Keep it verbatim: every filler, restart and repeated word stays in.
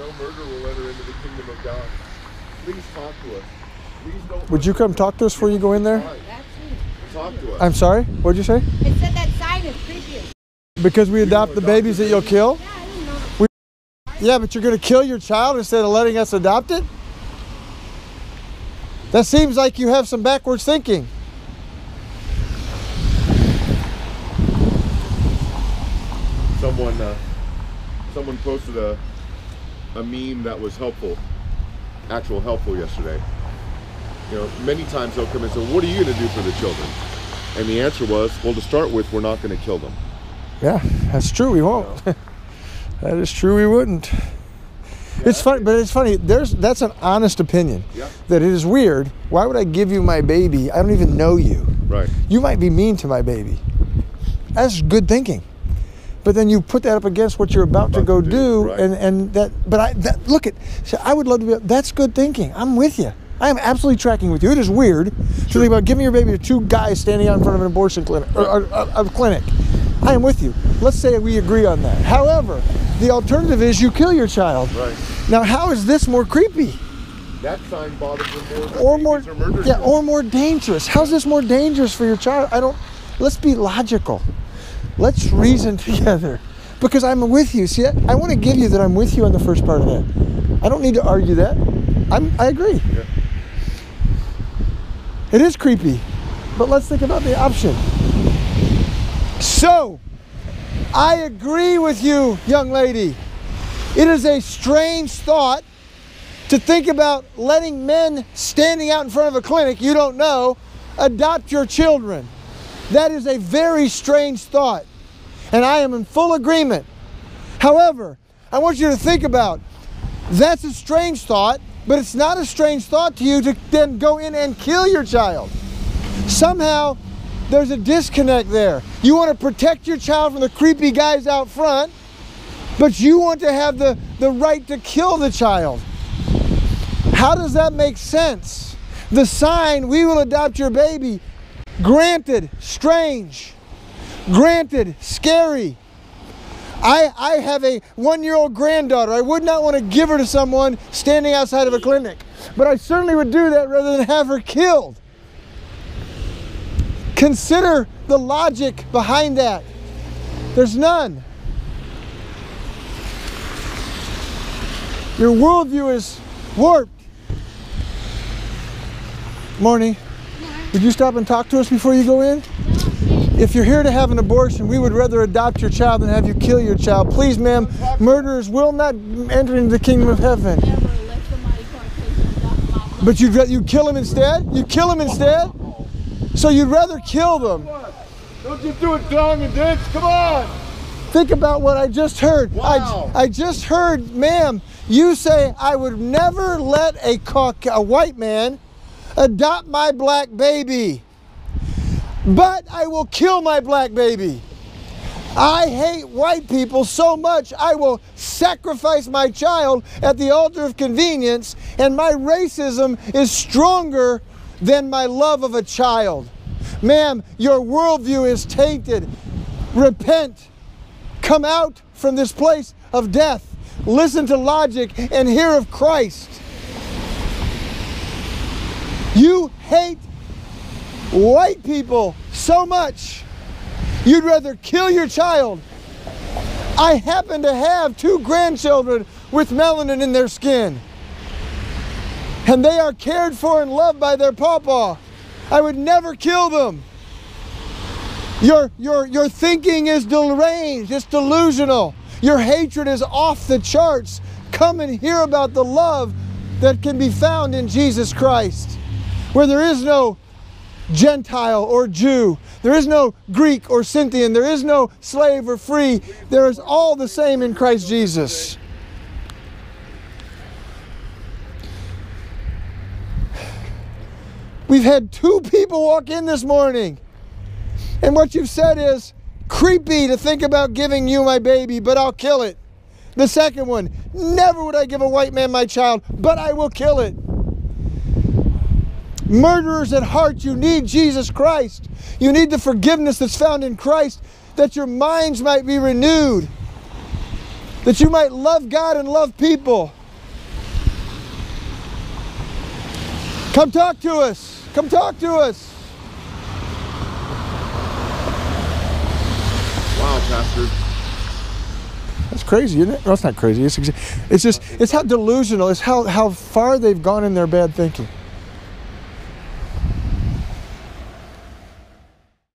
no murder will enter into the kingdom of God. Please talk to us. Please don't. Would you come talk to us before you go in there? Talk to us. I'm sorry? What did you say? It said that sign is creepy. Because we adopt the babies that you'll kill? Yeah, I didn't know that. We, yeah, but you're going to kill your child instead of letting us adopt it? That seems like you have some backwards thinking. Someone, uh, someone posted a, a meme that was helpful, actual helpful yesterday. You know, many times they'll come and say, what are you going to do for the children? And the answer was, well, to start with, we're not going to kill them. Yeah, that's true. We won't. No. That is true. We wouldn't. Yeah, it's funny, but it's funny. There's that's an honest opinion. Yeah. That it is weird. Why would I give you my baby? I don't even know you. Right. You might be mean to my baby. That's good thinking. But then you put that up against what you're about, about to go to do, do right. and and that. But I that, look at. So I would love to be. That's good thinking. I'm with you. I am absolutely tracking with you. It is weird to think about giving your baby to two guys standing out in front of an abortion clinic or, or, or a clinic. I am with you. Let's say we agree on that. However, the alternative is you kill your child. Right. Now, how is this more creepy? That sign bothers them more. Or more, yeah, or more dangerous. How's this more dangerous for your child? I don't. Let's be logical. Let's reason together. Because I'm with you. See, I, I want to give you that I'm with you on the first part of that. I don't need to argue that. I'm, I agree. Yeah. It is creepy, but let's think about the option. So, I agree with you, young lady. It is a strange thought to think about letting men standing out in front of a clinic you don't know adopt your children. That is a very strange thought, and I am in full agreement. However, I want you to think about, that's a strange thought, but it's not a strange thought to you to then go in and kill your child. Somehow, there's a disconnect there. You want to protect your child from the creepy guys out front, but you want to have the, the right to kill the child. How does that make sense? The sign, we will adopt your baby. Granted, strange. Granted, scary. I, I have a one-year-old granddaughter. I would not want to give her to someone standing outside of a clinic, but I certainly would do that rather than have her killed. Consider the logic behind that. There's none. Your worldview is warped. Morning. Would you stop and talk to us before you go in? If you're here to have an abortion, we would rather adopt your child than have you kill your child. Please, ma'am, murderers will not enter into the kingdom of heaven. But you'd rather you kill them instead? You kill them instead? So you'd rather kill them. Don't you do it down and dance, come on. Think about what I just heard. Wow. I, I just heard, ma'am, you say, I would never let a, Cauca a white man adopt my black baby, but I will kill my black baby. I hate white people so much I will sacrifice my child at the altar of convenience, and my racism is stronger than my love of a child. Ma'am, your worldview is tainted. Repent. Come out from this place of death. Listen to logic and hear of Christ. You hate white people so much, you'd rather kill your child. I happen to have two grandchildren with melanin in their skin, and they are cared for and loved by their pawpaw. I would never kill them. Your, your, your thinking is deranged, it's delusional. Your hatred is off the charts. Come and hear about the love that can be found in Jesus Christ, where there is no Gentile or Jew, there is no Greek or Scythian, there is no slave or free, there is all the same in Christ Jesus. We've had two people walk in this morning, and what you've said is, creepy to think about giving you my baby, but I'll kill it. The second one, never would I give a white man my child, but I will kill it. Murderers at heart, you need Jesus Christ. You need the forgiveness that's found in Christ, that your minds might be renewed. that you might love God and love people. Come talk to us. Come talk to us. Wow, Pastor. That's crazy, isn't it? No, it's not crazy. It's, it's just, it's how delusional, it's how, how far they've gone in their bad thinking.